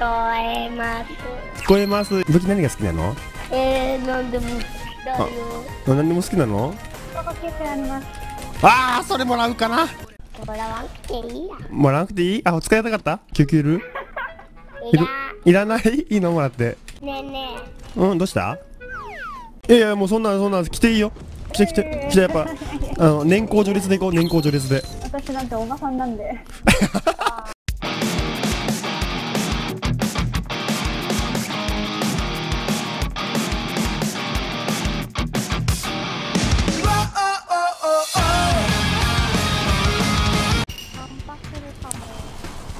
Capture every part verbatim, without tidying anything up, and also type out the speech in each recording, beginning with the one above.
えます。聞こえます。武器何が好きなの？えー、何でも好きだよ。あ、何でも好きなの？ああ、それもらうかな。もらわなくていいや。もらわなくていい？あ、お使いたかった？救急いる？いら、いらない？いいのもらって。ねえねえ。うん、どうした？いやいや、もうそんなそんな来ていいよ。来て来て来て、やっぱあの年功序列で行こう。年功序列で。私なんておばさんなんで。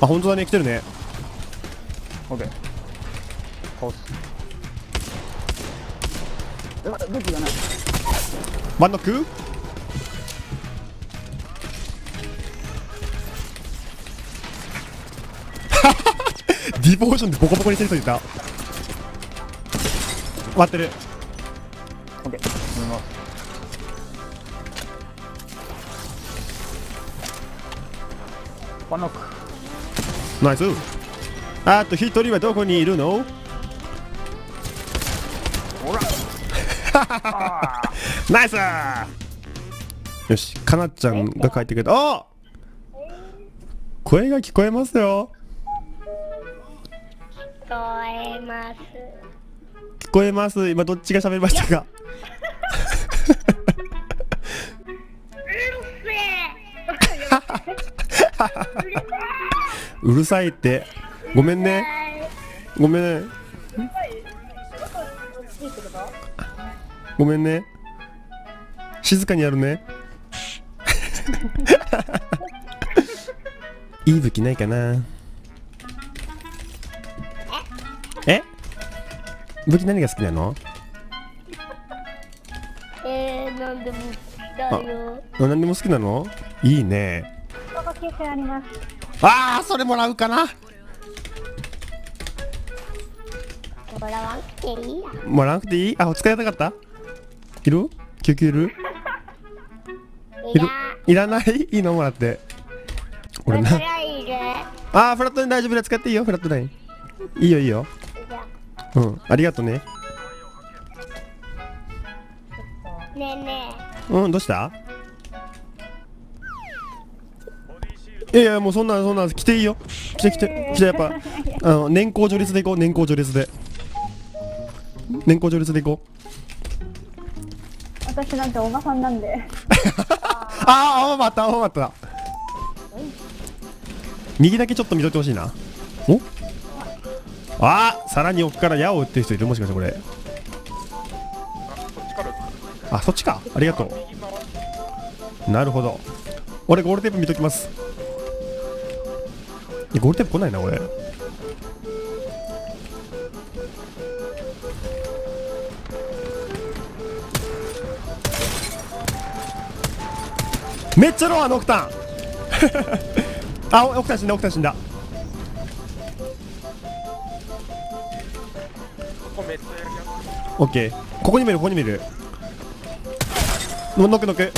あ、本当だね、来てるね。オッケー。倒す。え、武器がない。真ん中？ディフォーションでボコボコにしてる人いた。割ってる。オッケー。止めます。真ん中。ナイス。あと一人はどこにいるの？ナイス。よし、かなちゃんが帰ってくれた。あ、声が聞こえますよ。聞こえます。聞こえます。今どっちが喋りましたか？うるせえ。うるさいって、ごめんね、ごめんね、ごめんね、静かにやるね。いい武器ないかな。え？武器何が好きなの？えー、なんでも好きだよ。あ、なんでも好きなの？いいね。ああ、それもらうかな。もらわなくていいや。もらわなくていい？あ、お使いたかった？いる？救急いる？いる？いらない？いいのもらって。俺な。ああ、フラットライン大丈夫で使っていいよ、フラットライン。いいよいいよ。うん、ありがとね。ねえねえ。うん、どうした？いやいや、もうそんなそんな来ていいよ。来て来て来て、やっぱあの年功序列で行こう。年功序列で年功序列で行こう。私なんておばさんなんで。ああ、またまた右だけちょっと見といてほしいな。お、ああ、さらに奥から矢を打ってる人いる。もしかしてこれ、あ、そっちか。ありがとう。なるほど。俺ゴールテープ見ときます。ゴールテープ来ないな、俺。めっちゃロー、あのオクタン。あ、オクタン死んだ、オクタン死んだ。オッケー、ここに見る、ここに見る。ノックノック。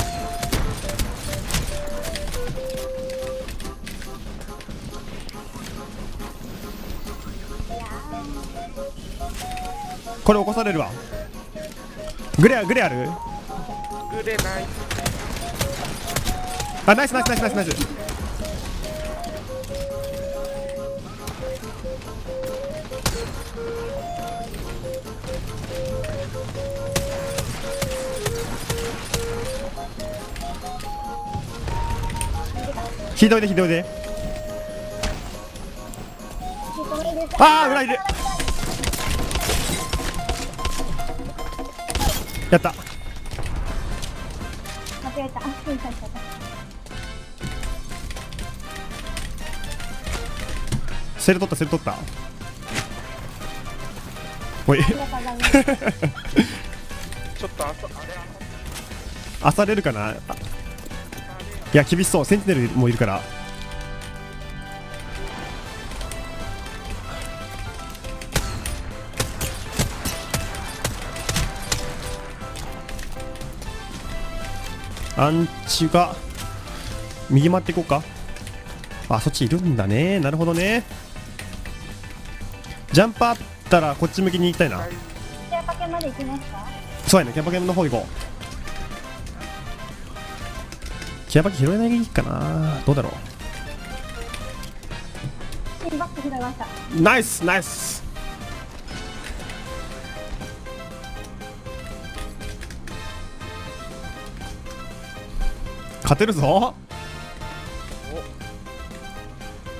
これ起こされるわ。グレア、グレある？グレない。あ、ナイスナイスナイスナイスナイス。ひどいでひどいで。ああ、裏いる。やった。間違えた。セル取った、セル取った。おい。ちょっとあさ、あれあされるかな。いや、厳しそう。センチネルもいるから。アンチが右回っていこうか。あ、そっちいるんだね。なるほどね。ジャンプあったらこっち向きに行きたいな。キャパケまで行きますか。そうやね、キャパケの方行こう。キャパケ拾えないかな、どうだろう。バック拾いました。ナイスナイス。勝てるぞ。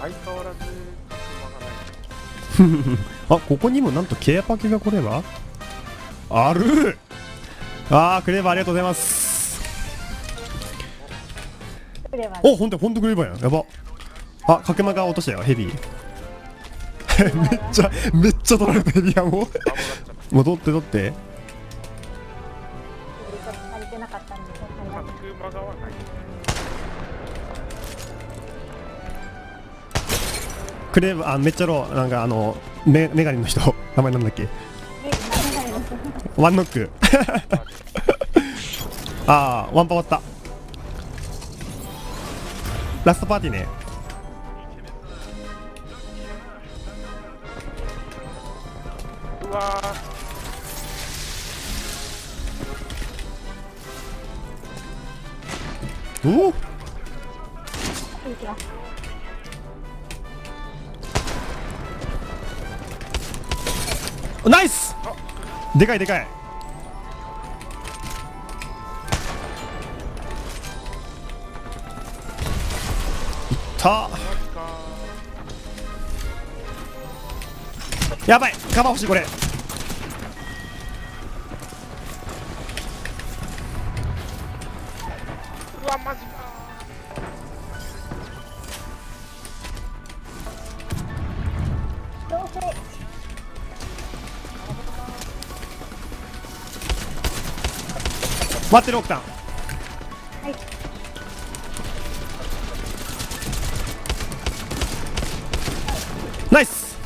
相変わらず車がないあ、ここにもなんとケアパケが来ればある。あー、クレバーありがとうございます。お、ほんとほんとクレバーやん。やば。あ、かけまが落としたよ、ヘビーめっちゃめっちゃ取られたヘビーやもう戻って取って。クレーバー、あ、めっちゃロー、なんかあのメガネの人、名前なんだっけ。ワンノックああ、ワンパ終わった。ラストパーティーね。うわー、おお、ナイス。でかいでかい。いったー、やばい。カバー欲しいこれ。うわ、マジか。待ってる、奥さん。はい。ナイス。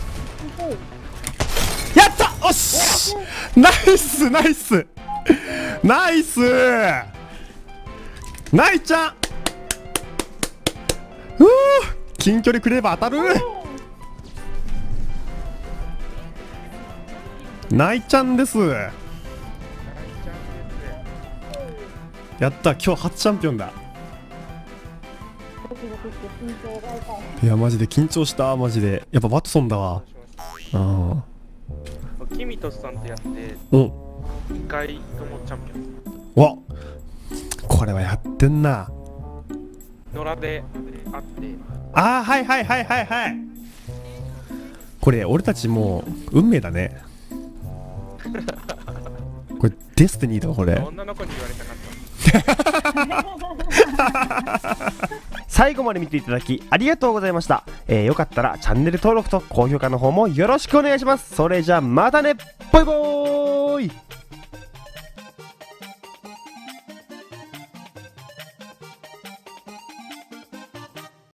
やった、おし。ナイス、ナイス。ナイス。ナイちゃん。うう、近距離クレーバー当たる。ナイちゃんです。やった、今日初チャンピオンだ。いやマジで緊張した。マジでやっぱワトソンだわ。ああ、キミトスさんとやってにかいともチャンピオン。わ、これはやってんな。野良であって。ああ、はいはいはいはいはい。これ俺たちもう運命だねこれデスティニーだこれ。女の子に言われたかった。最後まで見ていただきありがとうございました、えー、よかったらチャンネル登録と高評価の方もよろしくお願いします。それじゃあまたね、バイバーイ。